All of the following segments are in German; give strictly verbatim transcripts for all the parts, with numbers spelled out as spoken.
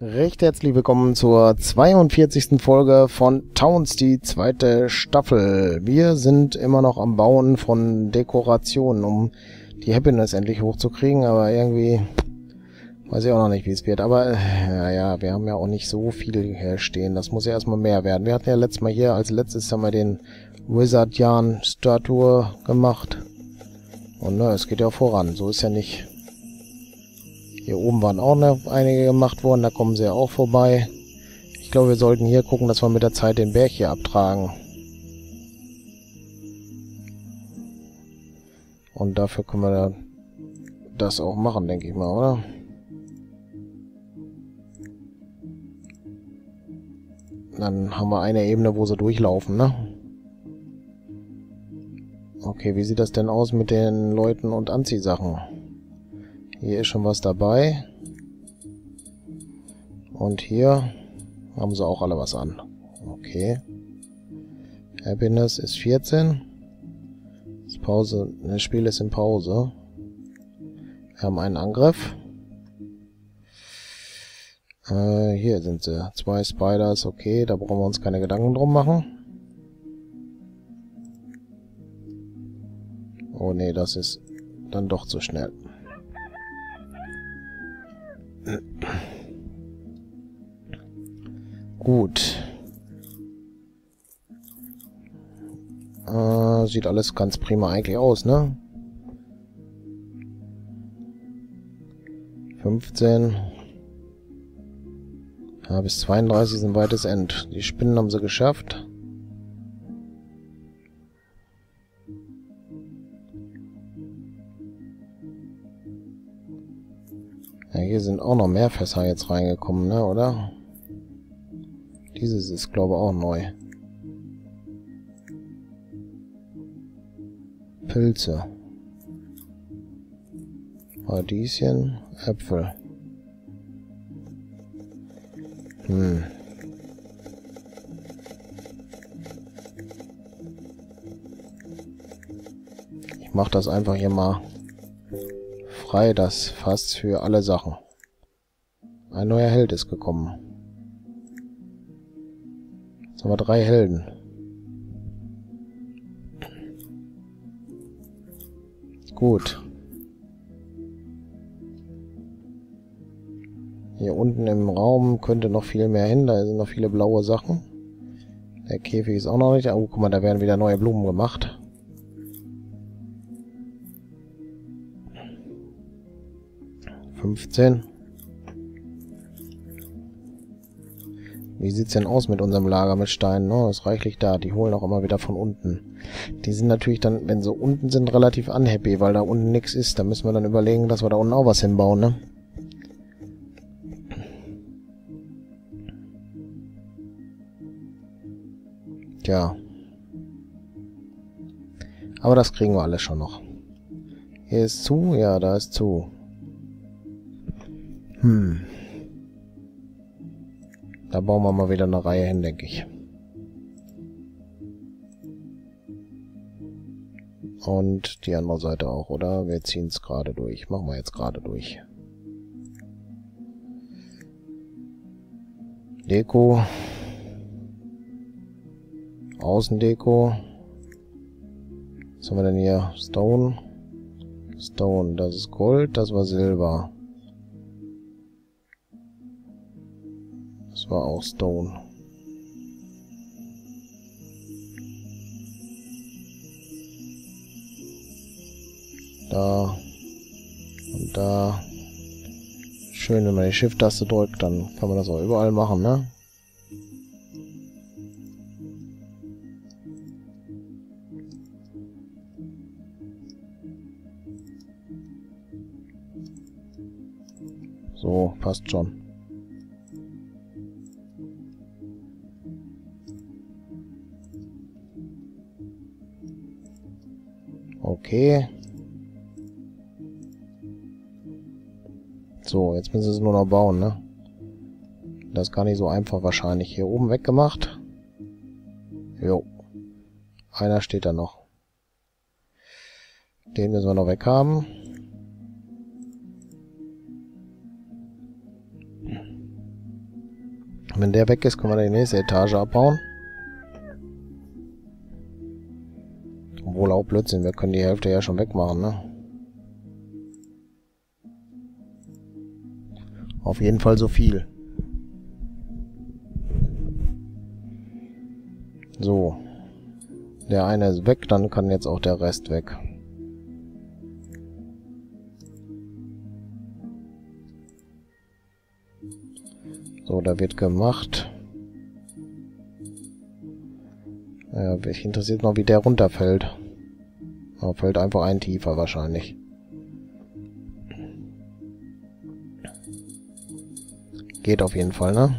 Recht herzlich willkommen zur zweiundvierzigsten Folge von Towns, die zweite Staffel. Wir sind immer noch am Bauen von Dekorationen, um die Happiness endlich hochzukriegen, aber irgendwie weiß ich auch noch nicht, wie es wird. Aber naja, wir haben ja auch nicht so viel herstehen, das muss ja erstmal mehr werden. Wir hatten ja letztes Mal hier, als letztes haben wir den Wizard-Yan Statue gemacht. Und ne, es geht ja voran, so ist ja nicht... Hier oben waren auch noch einige gemacht worden, da kommen sie ja auch vorbei. Ich glaube, wir sollten hier gucken, dass wir mit der Zeit den Berg hier abtragen. Und dafür können wir das auch machen, denke ich mal, oder? Dann haben wir eine Ebene, wo sie durchlaufen, ne? Okay, wie sieht das denn aus mit den Leuten und Anziehsachen? Hier ist schon was dabei. Und hier haben sie auch alle was an. Okay. Happiness ist vierzehn. Das Pause, das Spiel ist in Pause. Wir haben einen Angriff. Äh, hier sind sie. Zwei Spiders, okay. Da brauchen wir uns keine Gedanken drum machen. Oh nee, das ist dann doch zu schnell. Gut. Äh, sieht alles ganz prima eigentlich aus, ne? fünfzehn. Ja, bis zweiunddreißig ist ein weites End. Die Spinnen haben sie geschafft. Ja, hier sind auch noch mehr Fässer jetzt reingekommen, ne, oder? Dieses ist, glaube ich, auch neu. Pilze. Radieschen, Äpfel. Hm. Ich mache das einfach hier mal frei, das Fass für alle Sachen. Ein neuer Held ist gekommen. Jetzt haben wir drei Helden. Gut. Hier unten im Raum könnte noch viel mehr hin. Da sind noch viele blaue Sachen. Der Käfig ist auch noch nicht. Oh, guck mal, da werden wieder neue Blumen gemacht. fünfzehn. Wie sieht's denn aus mit unserem Lager mit Steinen? Oh, ist reichlich da. Die holen auch immer wieder von unten. Die sind natürlich dann, wenn sie unten sind, relativ unhappy, weil da unten nichts ist. Da müssen wir dann überlegen, dass wir da unten auch was hinbauen, ne? Tja. Aber das kriegen wir alles schon noch. Hier ist zu? Ja, da ist zu. Hm. Da bauen wir mal wieder eine Reihe hin, denke ich. Und die andere Seite auch, oder? Wir ziehen es gerade durch. Machen wir jetzt gerade durch. Deko. Außendeko. Was haben wir denn hier? Stone. Stone. Das ist Gold, das war Silber. War auch Stone. Da und da. Schön, wenn man die Shift-Taste drückt, dann kann man das auch überall machen, ne? So, passt schon. Okay. So, jetzt müssen sie es nur noch bauen, ne? Das ist gar nicht so einfach wahrscheinlich. Hier oben weggemacht. Jo. Einer steht da noch. Den müssen wir noch weghaben. Und wenn der weg ist, können wir die nächste Etage abbauen. Obwohl auch Blödsinn, wir können die Hälfte ja schon wegmachen, ne? Auf jeden Fall so viel. So. Der eine ist weg, dann kann jetzt auch der Rest weg. So, da wird gemacht. Ja, mich interessiert noch, wie der runterfällt. Er fällt einfach ein tiefer wahrscheinlich. Geht auf jeden Fall, ne?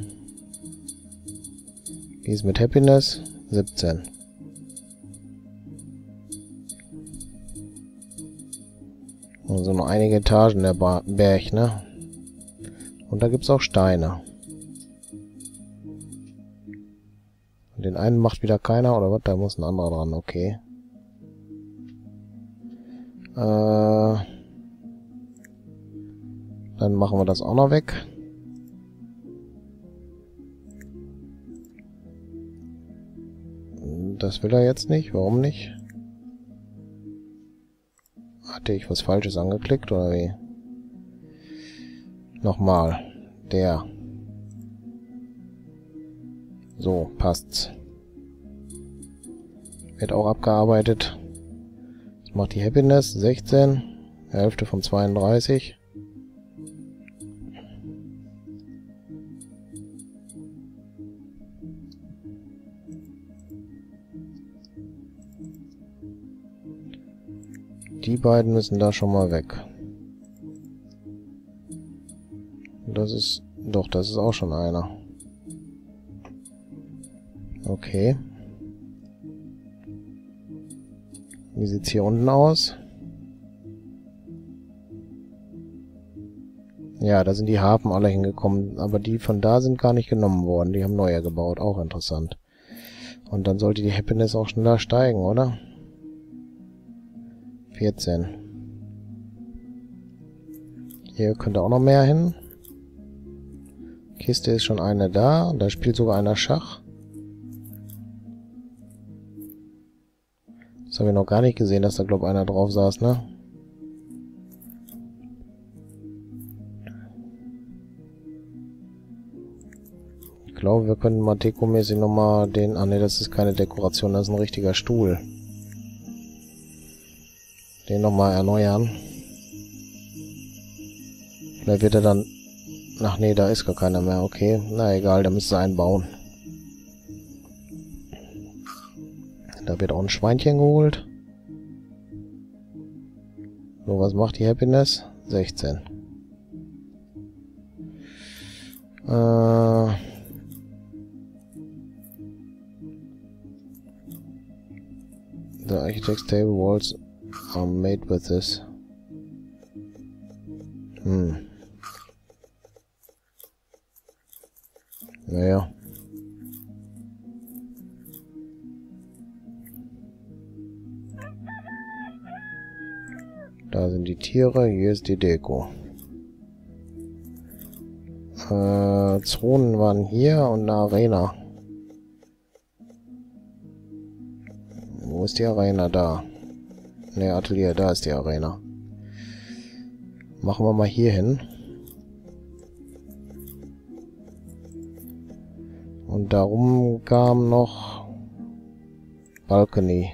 Wie ist mit Happiness? siebzehn. Also nur einige Etagen der ba Berg, ne? Und da gibt es auch Steine. Und den einen macht wieder keiner, oder was? Da muss ein anderer dran, okay. Äh, dann machen wir das auch noch weg. Das will er jetzt nicht. Warum nicht? Hatte ich was Falsches angeklickt oder wie? Nochmal. Der. So, passt's. Wird auch abgearbeitet. Ich mach die Happiness. sechzehn. Hälfte von zweiunddreißig. Die beiden müssen da schon mal weg. Das ist... Doch, das ist auch schon einer. Okay. Wie sieht's hier unten aus? Ja, da sind die Hafen alle hingekommen. Aber die von da sind gar nicht genommen worden. Die haben neue gebaut. Auch interessant. Und dann sollte die Happiness auch schneller steigen, oder? vierzehn. Hier könnte auch noch mehr hin. Kiste ist schon eine da. Da spielt sogar einer Schach. Das habe ich noch gar nicht gesehen, dass da, glaube ich, einer drauf saß, ne? Ich glaube, wir können mal dekomäßig nochmal den... Ah ne, das ist keine Dekoration, das ist ein richtiger Stuhl. Den nochmal erneuern. Vielleicht wird er dann... Ach nee, da ist gar keiner mehr. Okay, na egal, da müsste einen bauen. Da wird auch ein Schweinchen geholt. So, was macht die Happiness? sechzehn. Äh, the Architects' Table Walls are made with this. Hm. Naja. Da sind die Tiere, hier ist die Deko. Äh, Zonen waren hier und eine Arena. Wo ist die Arena? Da. Ne, Atelier, da ist die Arena. Machen wir mal hier hin. Und darum kam noch Balcony.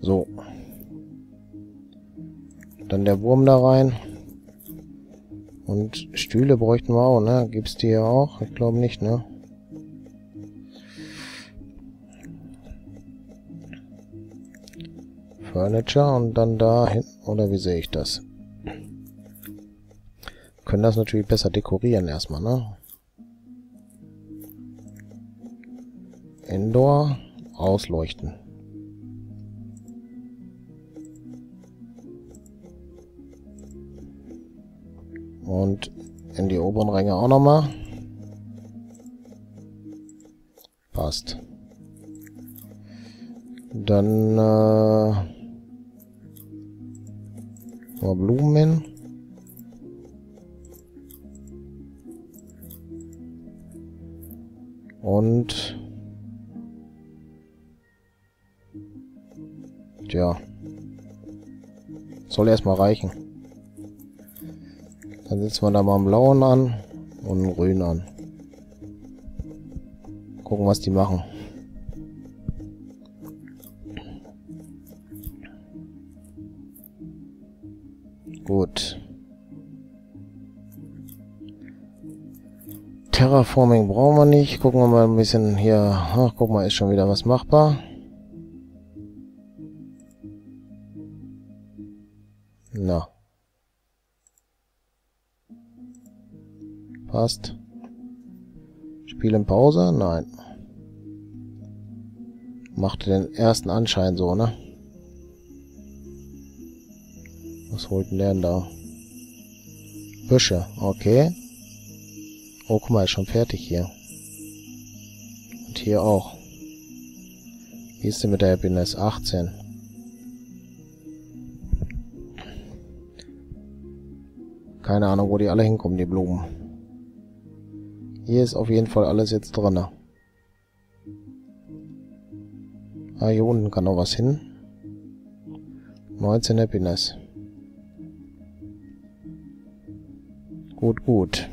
So. Dann der Wurm da rein. Und Stühle bräuchten wir auch, ne? Gibt's die ja auch? Ich glaube nicht, ne? Furniture und dann da hin. Oder wie sehe ich das? Können das natürlich besser dekorieren erstmal, ne? Indoor. Ausleuchten. Und in die oberen Ränge auch nochmal. Passt. Dann äh, Blumen. Und ja, soll erstmal reichen. Dann setzen wir da mal einen blauen an und einen grünen an. Gucken, was die machen. Gut. Terraforming brauchen wir nicht. Gucken wir mal ein bisschen hier. Ach, guck mal, ist schon wieder was machbar. Na. Passt. Spiel in Pause? Nein. Machte den ersten Anschein so, ne? Was holt denn der denn da? Büsche, okay. Oh, guck mal, ist schon fertig hier. Und hier auch. Wie ist denn mit der Happiness? achtzehn. Keine Ahnung, wo die alle hinkommen, die Blumen. Hier ist auf jeden Fall alles jetzt drin. Ah, hier unten kann noch was hin. neunzehn Happiness. Gut, gut.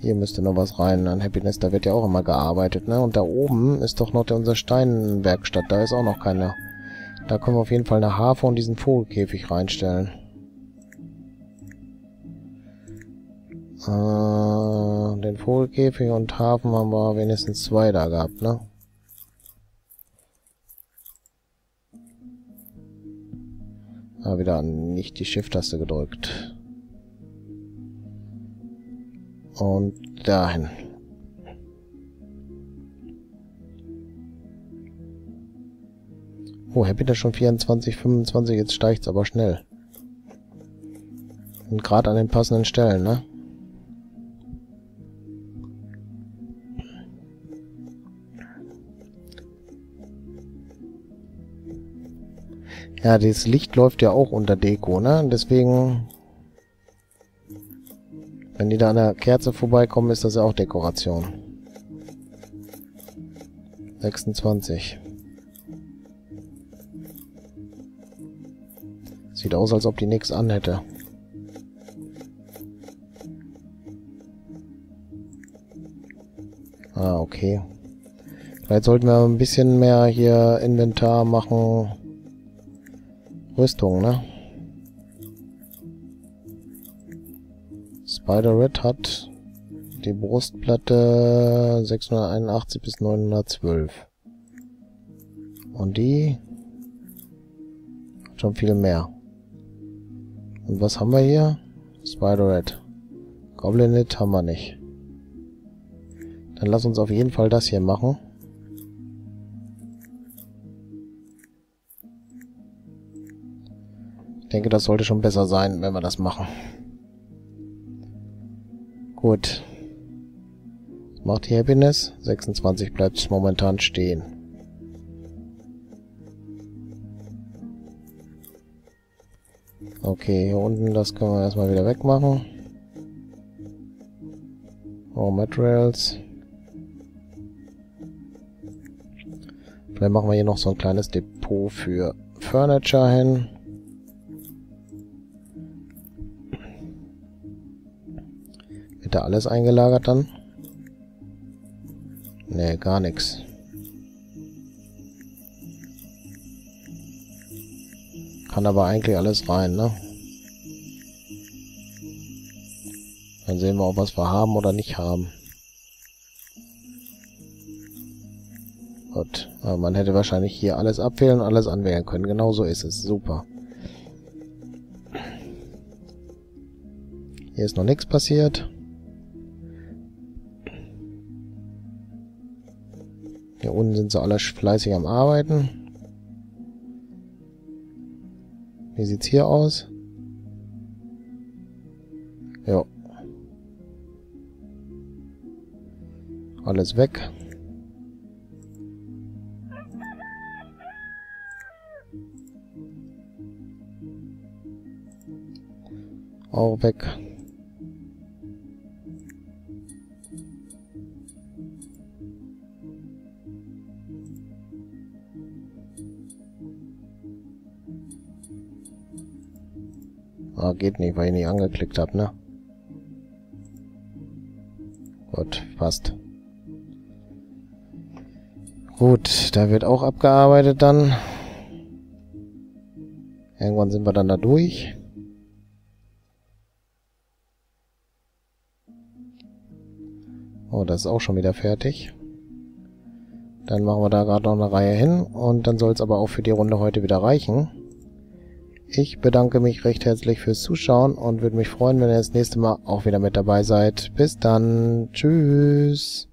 Hier müsste noch was rein. An Happiness, da wird ja auch immer gearbeitet, ne? Und da oben ist doch noch der, unsere Steinwerkstatt. Da ist auch noch keiner. Da können wir auf jeden Fall eine Harfe und diesen Vogelkäfig reinstellen. Uh, den Vogelkäfig und Hafen haben wir wenigstens zwei da gehabt, ne? Ah, wieder nicht die Shift-Taste gedrückt. Und dahin. Oh, Happy da schon vierundzwanzig, fünfundzwanzig, jetzt steigt's aber schnell. Und gerade an den passenden Stellen, ne? Ja, das Licht läuft ja auch unter Deko, ne? Deswegen, wenn die da an der Kerze vorbeikommen, ist das ja auch Dekoration. sechsundzwanzig. Sieht aus, als ob die nichts an hätte. Ah, okay. Vielleicht sollten wir ein bisschen mehr hier Inventar machen. Rüstung, ne? Spider-Red hat die Brustplatte sechshunderteinundachtzig bis neunhundertzwölf. Und die hat schon viel mehr. Und was haben wir hier? Spider-Red. Goblinit haben wir nicht. Dann lass uns auf jeden Fall das hier machen. Ich denke, das sollte schon besser sein, wenn wir das machen. Gut. Macht die Happiness. sechsundzwanzig bleibt momentan stehen. Okay, hier unten, das können wir erstmal wieder wegmachen. Raw Materials. Vielleicht machen wir hier noch so ein kleines Depot für Furniture hin. Da alles eingelagert dann? Ne, gar nichts. Kann aber eigentlich alles rein, ne? Dann sehen wir auch, was wir haben oder nicht haben. Gut. Aber man hätte wahrscheinlich hier alles abwählen und alles anwählen können. Genau so ist es. Super. Hier ist noch nichts passiert. Hier unten sind sie alle fleißig am Arbeiten. Wie sieht's hier aus? Jo. Alles weg. Auch weg. Ah, geht nicht, weil ich nicht angeklickt habe, ne? Gut, passt. Gut, da wird auch abgearbeitet dann. Irgendwann sind wir dann da durch. Oh, das ist auch schon wieder fertig. Dann machen wir da gerade noch eine Reihe hin und dann soll es aber auch für die Runde heute wieder reichen. Ich bedanke mich recht herzlich fürs Zuschauen und würde mich freuen, wenn ihr das nächste Mal auch wieder mit dabei seid. Bis dann. Tschüss.